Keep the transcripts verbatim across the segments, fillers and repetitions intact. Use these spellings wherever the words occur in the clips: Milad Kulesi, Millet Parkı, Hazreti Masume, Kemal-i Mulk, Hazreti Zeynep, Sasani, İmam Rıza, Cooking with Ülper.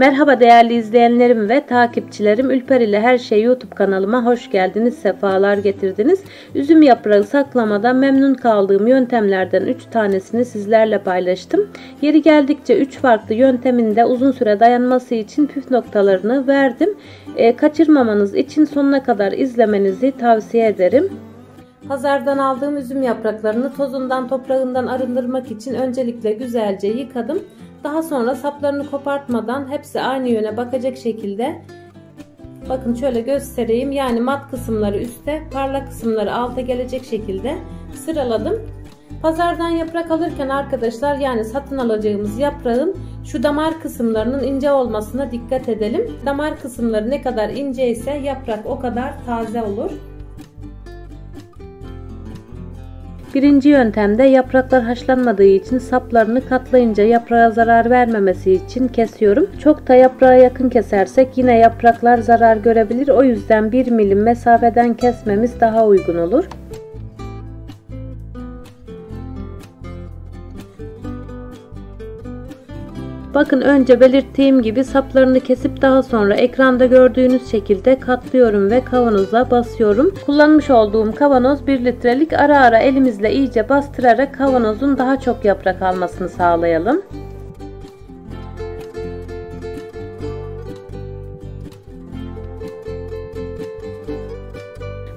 Merhaba değerli izleyenlerim ve takipçilerim, Ülper ile her şey YouTube kanalıma hoş geldiniz, sefalar getirdiniz. Üzüm yaprağı saklamada memnun kaldığım yöntemlerden üç tanesini sizlerle paylaştım. Yeri geldikçe üç farklı yönteminde uzun süre dayanması için püf noktalarını verdim. E, kaçırmamanız için sonuna kadar izlemenizi tavsiye ederim. Pazardan aldığım üzüm yapraklarını tozundan, toprağından arındırmak için öncelikle güzelce yıkadım. Daha sonra saplarını kopartmadan hepsi aynı yöne bakacak şekilde, bakın şöyle göstereyim, yani mat kısımları üstte, parlak kısımları alta gelecek şekilde sıraladım. Pazardan yaprak alırken arkadaşlar, yani satın alacağımız yaprağın şu damar kısımlarının ince olmasına dikkat edelim. Damar kısımları ne kadar ince ise yaprak o kadar taze olur. Birinci yöntemde yapraklar haşlanmadığı için saplarını katlayınca yaprağa zarar vermemesi için kesiyorum. Çok da yaprağa yakın kesersek yine yapraklar zarar görebilir. O yüzden bir milim mesafeden kesmemiz daha uygun olur. Bakın önce belirttiğim gibi saplarını kesip daha sonra ekranda gördüğünüz şekilde katlıyorum ve kavanoza basıyorum. Kullanmış olduğum kavanoz bir litrelik, ara ara elimizle iyice bastırarak kavanozun daha çok yaprak almasını sağlayalım.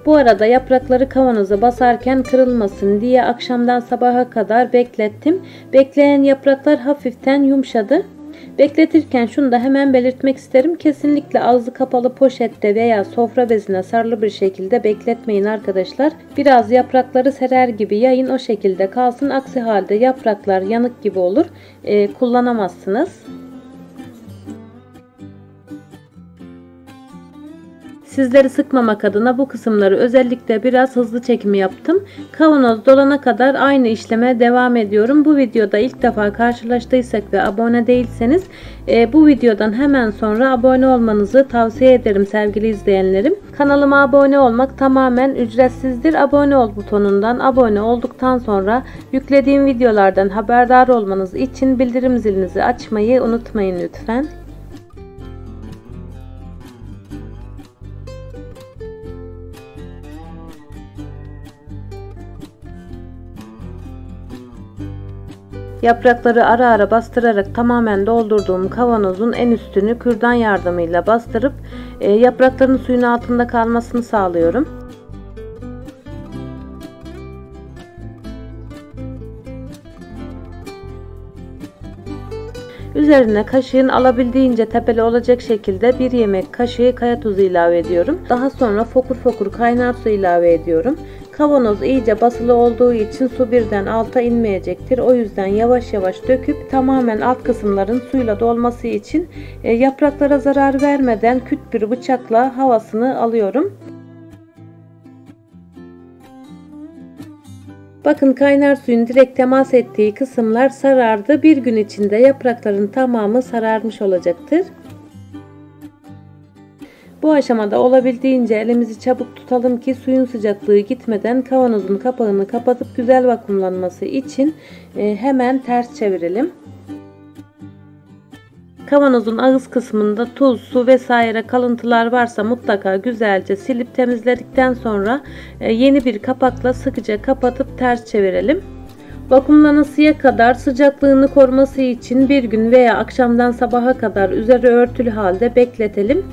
Bu arada yaprakları kavanoza basarken kırılmasın diye akşamdan sabaha kadar beklettim. Bekleyen yapraklar hafiften yumuşadı. Bekletirken şunu da hemen belirtmek isterim. Kesinlikle ağzı kapalı poşette veya sofra bezine sarılı bir şekilde bekletmeyin arkadaşlar. Biraz yaprakları serer gibi yayın, o şekilde kalsın. Aksi halde yapraklar yanık gibi olur. Ee, kullanamazsınız. Sizleri sıkmamak adına bu kısımları özellikle biraz hızlı çekimi yaptım. Kavanoz dolana kadar aynı işleme devam ediyorum. Bu videoda ilk defa karşılaştıysak ve abone değilseniz bu videodan hemen sonra abone olmanızı tavsiye ederim sevgili izleyenlerim. Kanalıma abone olmak tamamen ücretsizdir. Abone ol butonundan abone olduktan sonra yüklediğim videolardan haberdar olmanız için bildirim zilinizi açmayı unutmayın lütfen. Yaprakları ara ara bastırarak tamamen doldurduğum kavanozun en üstünü kürdan yardımıyla bastırıp yaprakların suyun altında kalmasını sağlıyorum. Üzerine kaşığın alabildiğince tepeli olacak şekilde bir yemek kaşığı kaya tuzu ilave ediyorum. Daha sonra fokur fokur kaynar su ilave ediyorum. Kavanoz iyice basılı olduğu için su birden alta inmeyecektir. O yüzden yavaş yavaş döküp tamamen alt kısımların suyla dolması için yapraklara zarar vermeden küt bir bıçakla havasını alıyorum. Bakın kaynar suyun direkt temas ettiği kısımlar sarardı. Bir gün içinde yaprakların tamamı sararmış olacaktır. Bu aşamada olabildiğince elimizi çabuk tutalım ki suyun sıcaklığı gitmeden kavanozun kapağını kapatıp güzel vakumlanması için hemen ters çevirelim. Kavanozun ağız kısmında tuz, su vesaire kalıntılar varsa mutlaka güzelce silip temizledikten sonra yeni bir kapakla sıkıca kapatıp ters çevirelim. Vakumlanasıya kadar sıcaklığını koruması için bir gün veya akşamdan sabaha kadar üzeri örtülü halde bekletelim.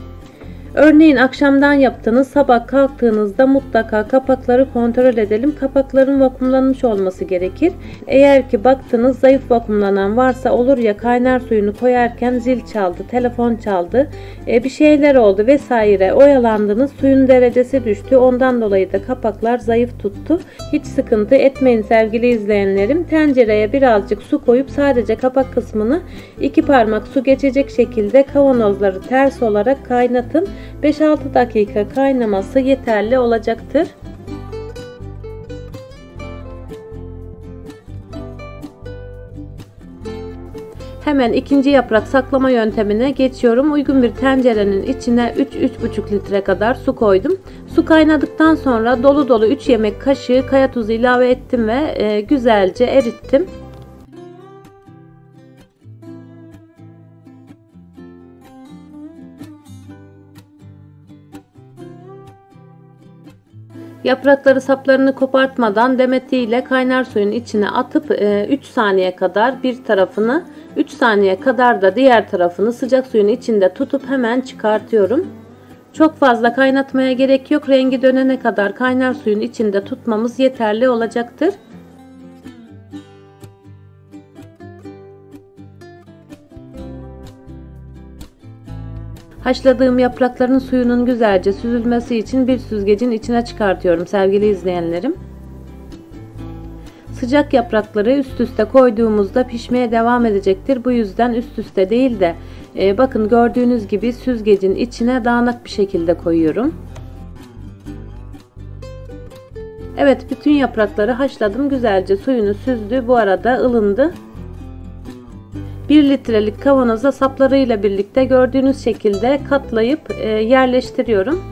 Örneğin akşamdan yaptığınız, sabah kalktığınızda mutlaka kapakları kontrol edelim. Kapakların vakumlanmış olması gerekir. Eğer ki baktınız zayıf vakumlanan varsa, olur ya kaynar suyunu koyarken zil çaldı, telefon çaldı, bir şeyler oldu vesaire, oyalandınız, suyun derecesi düştü, ondan dolayı da kapaklar zayıf tuttu. Hiç sıkıntı etmeyin sevgili izleyenlerim. Tencereye birazcık su koyup sadece kapak kısmını iki parmak su geçecek şekilde kavanozları ters olarak kaynatın. beş altı dakika kaynaması yeterli olacaktır. Hemen ikinci yaprak saklama yöntemine geçiyorum. Uygun bir tencerenin içine üç üç buçuk litre kadar su koydum. Su kaynadıktan sonra dolu dolu üç yemek kaşığı kaya tuzu ilave ettim ve güzelce erittim. Yaprakları, saplarını kopartmadan demetiyle kaynar suyun içine atıp üç saniye kadar bir tarafını, üç saniye kadar da diğer tarafını sıcak suyun içinde tutup hemen çıkartıyorum. Çok fazla kaynatmaya gerek yok. Rengi dönene kadar kaynar suyun içinde tutmamız yeterli olacaktır. Haşladığım yaprakların suyunun güzelce süzülmesi için bir süzgecin içine çıkartıyorum sevgili izleyenlerim. Sıcak yaprakları üst üste koyduğumuzda pişmeye devam edecektir. Bu yüzden üst üste değil de e, bakın gördüğünüz gibi süzgecin içine dağınık bir şekilde koyuyorum. Evet, bütün yaprakları haşladım. Güzelce suyunu süzdü. Bu arada ılındı. bir litrelik kavanoza saplarıyla birlikte gördüğünüz şekilde katlayıp yerleştiriyorum.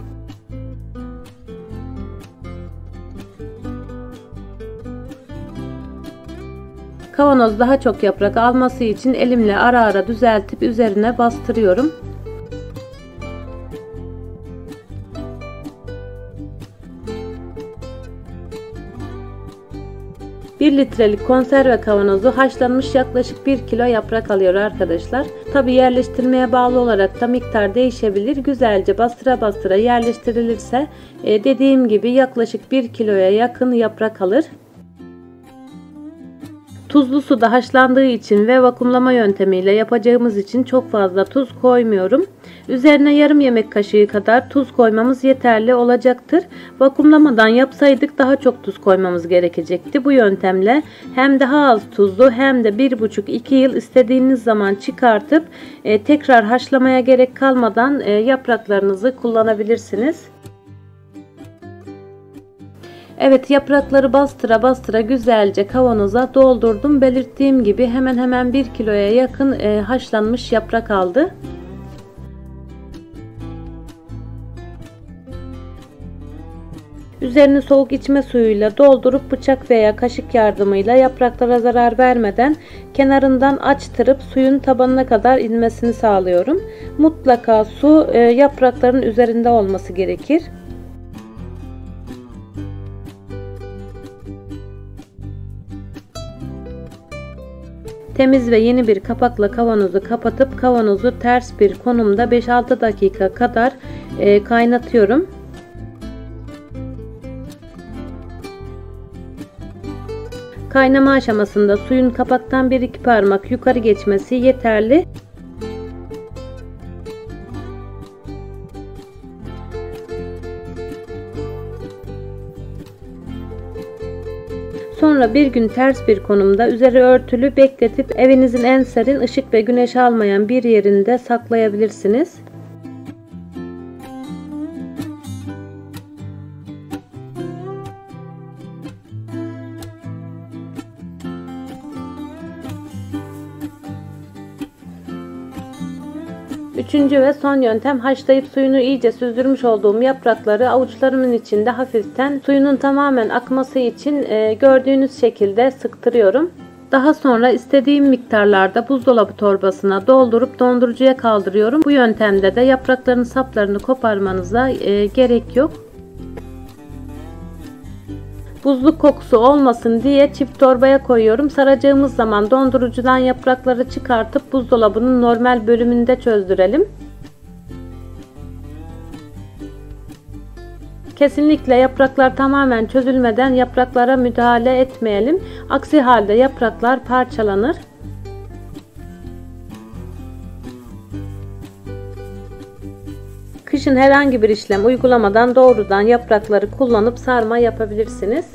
Kavanoz daha çok yaprak alması için elimle ara ara düzeltip üzerine bastırıyorum. bir litrelik konserve kavanozu haşlanmış yaklaşık bir kilo yaprak alıyor arkadaşlar. Tabi yerleştirmeye bağlı olarak da miktar değişebilir. Güzelce bastıra bastıra yerleştirilirse dediğim gibi yaklaşık bir kiloya yakın yaprak alır. Tuzlu suda haşlandığı için ve vakumlama yöntemiyle yapacağımız için çok fazla tuz koymuyorum. Üzerine yarım yemek kaşığı kadar tuz koymamız yeterli olacaktır. Vakumlamadan yapsaydık daha çok tuz koymamız gerekecekti. Bu yöntemle hem daha az tuzlu hem de bir buçuk iki yıl istediğiniz zaman çıkartıp e, tekrar haşlamaya gerek kalmadan e, yapraklarınızı kullanabilirsiniz. Evet, yaprakları bastıra bastıra güzelce kavanoza doldurdum. Belirttiğim gibi hemen hemen bir kiloya yakın e, haşlanmış yaprak aldı. Üzerini soğuk içme suyuyla doldurup bıçak veya kaşık yardımıyla yapraklara zarar vermeden kenarından açtırıp suyun tabanına kadar inmesini sağlıyorum. Mutlaka su e, yaprakların üzerinde olması gerekir. Temiz ve yeni bir kapakla kavanozu kapatıp kavanozu ters bir konumda beş altı dakika kadar kaynatıyorum. Kaynama aşamasında suyun kapaktan bir iki parmak yukarı geçmesi yeterli. Sonra bir gün ters bir konumda üzeri örtülü bekletip evinizin en serin, ışık ve güneş almayan bir yerinde saklayabilirsiniz. Üçüncü ve son yöntem, haşlayıp suyunu iyice süzdürmüş olduğum yaprakları avuçlarımın içinde hafiften suyunun tamamen akması için gördüğünüz şekilde sıktırıyorum. Daha sonra istediğim miktarlarda buzdolabı torbasına doldurup dondurucuya kaldırıyorum. Bu yöntemde de yaprakların saplarını koparmanıza gerek yok. Buzluk kokusu olmasın diye çift torbaya koyuyorum. Saracağımız zaman dondurucudan yaprakları çıkartıp buzdolabının normal bölümünde çözdürelim. Kesinlikle yapraklar tamamen çözülmeden yapraklara müdahale etmeyelim. Aksi halde yapraklar parçalanır. Kışın herhangi bir işlem uygulamadan doğrudan yaprakları kullanıp sarma yapabilirsiniz.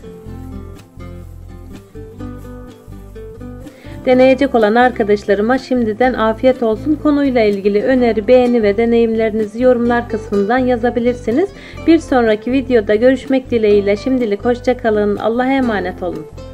Deneyecek olan arkadaşlarıma şimdiden afiyet olsun. Konuyla ilgili öneri, beğeni ve deneyimlerinizi yorumlar kısmından yazabilirsiniz. Bir sonraki videoda görüşmek dileğiyle şimdilik hoşça kalın. Allah'a emanet olun.